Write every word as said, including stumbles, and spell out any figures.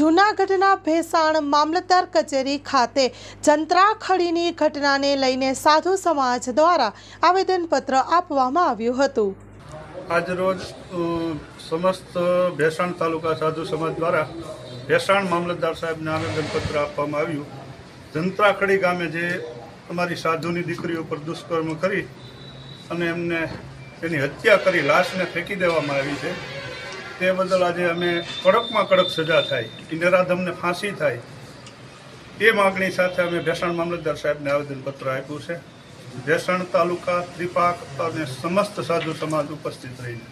જૂનાગઢના ભેસાણ મામલતદાર કચેરી ખાતે જંત્રાખડીની ઘટનાને લઈને સાધુ સમાજ દ્વારા આવેદનપત્ર આપવામાં આવ્યું હતું. આજરોજ સમસ્ત ભેસાણ તાલુકા સાધુ સમાજ દ્વારા ભેસાણ મામલતદાર સાહેબને આવેદનપત્ર આપવામાં આવ્યું. જંત્રાખડી ગામે જે અમારી સાધુની દીકરીઓ પર દુષ્કર્મ કરી અને એમને એની હત્યા કરી લાશને ફેંકી દેવામાં આવી છે, તે બદલ આજે અમે કડકમાં કડક સજા થાય, ઇનરાધમને ફાંસી થાય એ માગણી સાથે અમે ભેસાણ મામલતદાર સાહેબને આવેદનપત્ર આપ્યું છે. ભેસાણ તાલુકા ત્રિપાક અને સમસ્ત સાધુ સમાજ ઉપસ્થિત રહીને